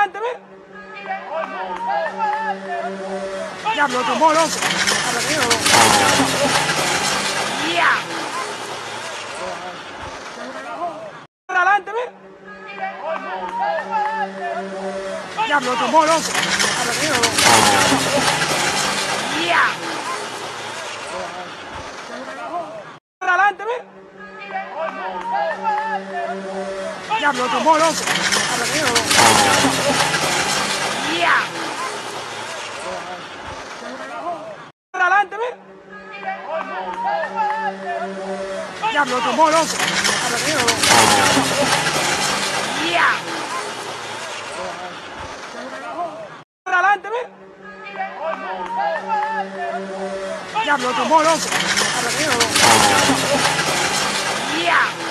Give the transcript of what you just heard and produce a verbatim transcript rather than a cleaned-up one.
adelante, ve. Ya lo tomó, loco. Ya. Adelante, ve. Ya lo tomó, loco. Ya. Adelante, ve. Ya lo tomó, loco. Ya. Adelante, ve. Ya lo tomó, loco. Ya. Adelante, ve. Ya lo tomó, loco. Ya.